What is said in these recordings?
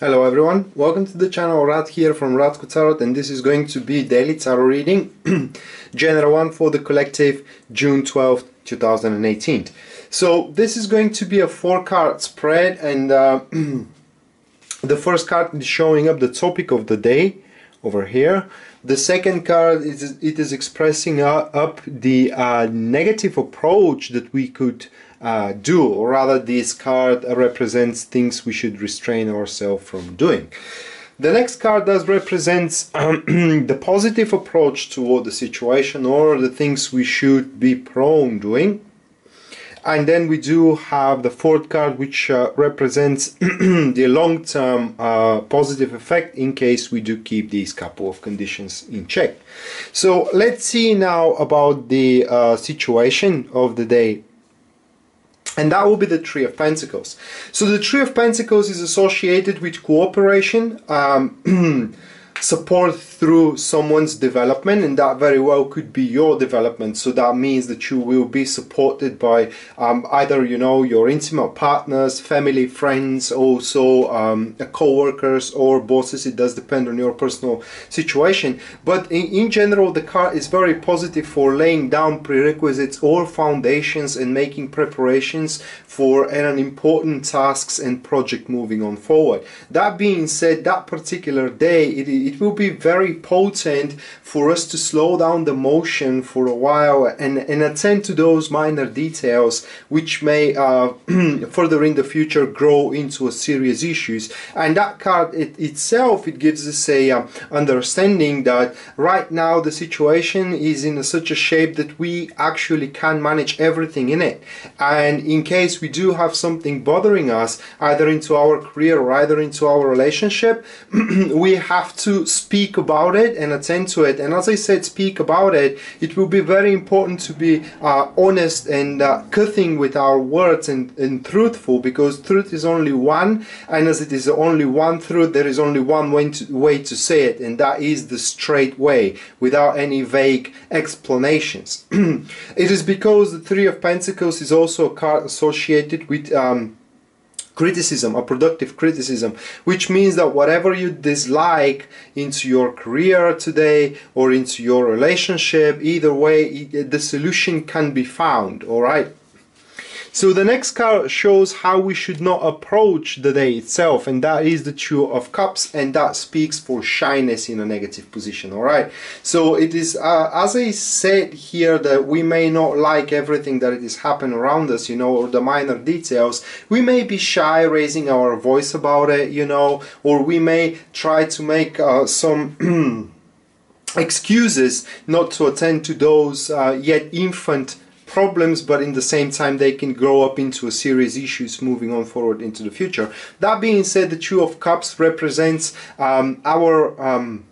Hello everyone, welcome to the channel. Rad here from Radko Tarot, and this is going to be daily tarot reading general one for the collective June 12th 2018. So this is going to be a 4-card spread, and the first card is showing up the topic of the day over here. The second card is expressing up the negative approach that we could do, or rather this card represents things we should restrain ourselves from doing. The next card does represents the positive approach toward the situation, or the things we should be prone doing. And then we do have the fourth card, which represents the long-term positive effect in case we do keep these couple of conditions in check. So let's see now about the situation of the day. And that will be the Three of Pentacles. So the Three of Pentacles is associated with cooperation, support through someone's development, and that very well could be your development. So that means that you will be supported by either, you know, your intimate partners, family, friends, also co-workers or bosses. It does depend on your personal situation, but in general the card is very positive for laying down prerequisites or foundations and making preparations for an important tasks and project moving on forward. That being said, that particular day it will be very potent for us to slow down the motion for a while and attend to those minor details which may further in the future grow into a serious issues. And that card itself, it gives us a understanding that right now the situation is in such a shape that we actually can manage everything in it, and in case we do have something bothering us, either into our career or either into our relationship, we have to speak about it and attend to it. And as I said, speak about it. It will be very important to be honest and cutting with our words and truthful, because truth is only one, and as it is only one truth, there is only one way to say it, and that is the straight way without any vague explanations. It is because the Three of Pentacles is also a card associated with criticism, a productive criticism, which means that whatever you dislike into your career today or into your relationship, either way, the solution can be found, all right? So the next card shows how we should not approach the day itself, and that is the Two of Cups, and that speaks for shyness in a negative position, alright? So it is, as I said here, that we may not like everything that is happening around us, you know, or the minor details. We may be shy raising our voice about it, you know, or we may try to make some excuses not to attend to those yet infant problems, but in the same time they can grow up into a serious issues moving on forward into the future. That being said, the Two of Cups represents our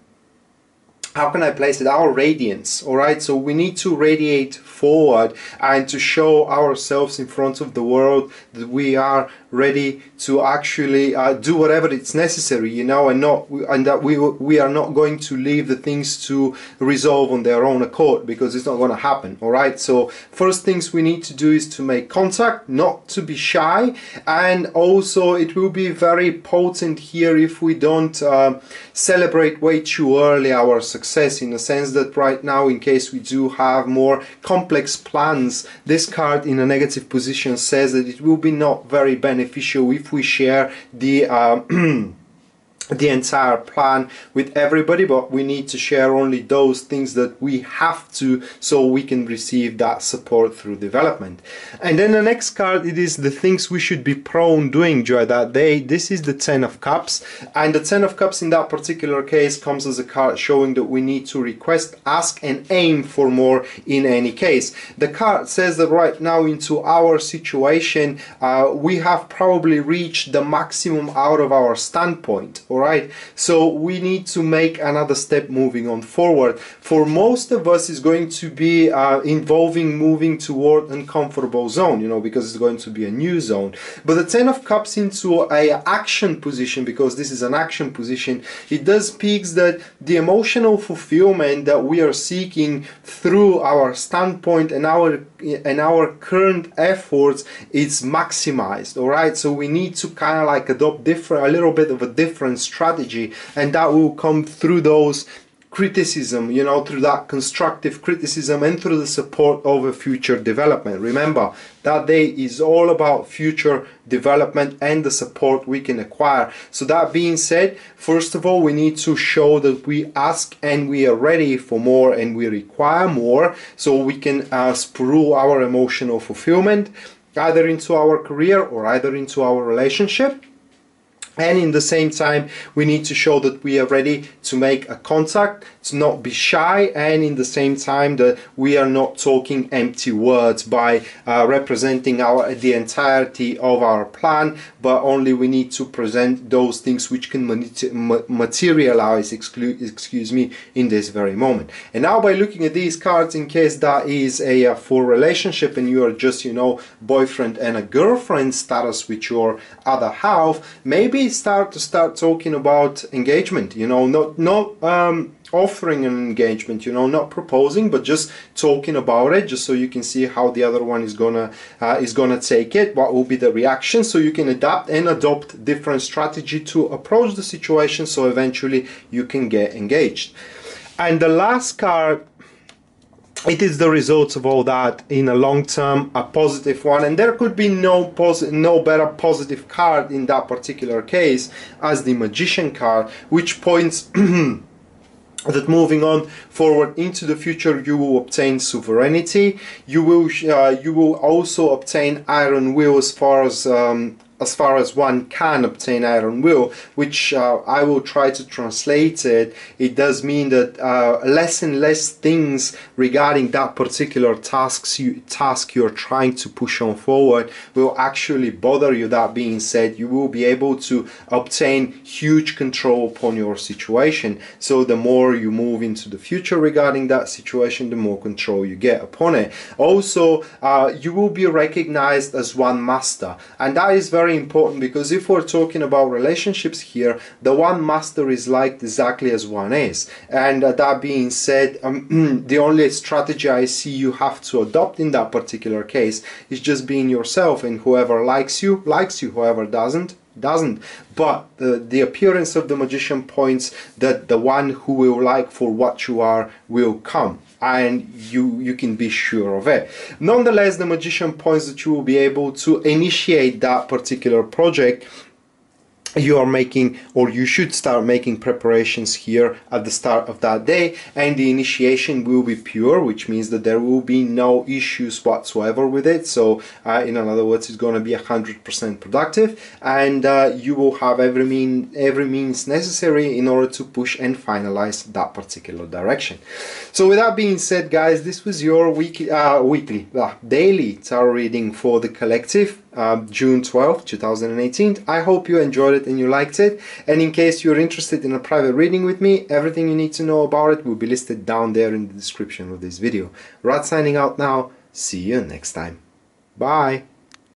how can I place it? Our radiance, all right? So we need to radiate forward and to show ourselves in front of the world that we are ready to actually do whatever it's necessary, you know, and that we are not going to leave the things to resolve on their own accord, because it's not going to happen, all right? So first things we need to do is to make contact, not to be shy, and also it will be very potent here if we don't celebrate way too early our success, in the sense that right now, in case we do have more complex plans, this card in a negative position says that it will be not very beneficial if we share the the entire plan with everybody, but we need to share only those things that we have to, so we can receive that support through development. And then the next card, it is the things we should be prone doing during that day. This is the Ten of Cups, and the Ten of Cups in that particular case comes as a card showing that we need to request, ask and aim for more in any case. The card says that right now into our situation we have probably reached the maximum out of our standpoint. Alright, so we need to make another step moving on forward. For most of us, it's going to be involving moving toward uncomfortable zone, you know, because it's going to be a new zone. But the Ten of Cups into an action position, because this is an action position, it does speaks that the emotional fulfillment that we are seeking through our standpoint and our current efforts, it's maximized. All right, so we need to kind of like adopt a little bit of a different strategy, and that will come through those criticism, you know, through that constructive criticism and through the support of a future development. Remember, that day is all about future development and the support we can acquire. So that being said, first of all, we need to show that we ask and we are ready for more and we require more, so we can sprue our emotional fulfillment either into our career or either into our relationship. And in the same time, we need to show that we are ready to make a contact, to not be shy, and in the same time that we are not talking empty words by representing the entirety of our plan, but only we need to present those things which can materialize, excuse me, in this very moment. And now, by looking at these cards, in case that is a full relationship and you are just, you know, boyfriend and a girlfriend status with your other half, maybe start talking about engagement, you know, not offering an engagement, you know, not proposing, but just talking about it, just so you can see how the other one is gonna take it, what will be the reaction, so you can adapt and adopt different strategy to approach the situation, so eventually you can get engaged. And the last card, it is the results of all that in a long term, a positive one, and there could be no better positive card in that particular case as the Magician card, which points that moving on forward into the future, you will obtain sovereignty. You will also obtain iron will, as far as one can obtain iron will, which I will try to translate it. It does mean that less and less things regarding that particular task you're trying to push on forward will actually bother you. That being said, you will be able to obtain huge control upon your situation. So the more you move into the future regarding that situation, the more control you get upon it. Also, you will be recognized as one master, and that is very important, because if we're talking about relationships here, the one master is liked exactly as one is. And that being said, the only strategy I see you have to adopt in that particular case is just being yourself, and whoever likes you, whoever doesn't. But the appearance of the Magician points that the one who will like for what you are will come, and you can be sure of it. Nonetheless, the Magician points that you will be able to initiate that particular project you are making, or you should start making preparations here at the start of that day, and the initiation will be pure, which means that there will be no issues whatsoever with it. So in other words, it's going to be 100% productive, and you will have every means necessary in order to push and finalize that particular direction. So with that being said, guys, this was your daily tarot reading for the collective, June 12, 2018. I hope you enjoyed it and you liked it, and in case you're interested in a private reading with me, everything you need to know about it will be listed down there in the description of this video. Rad signing out now. See you next time. Bye.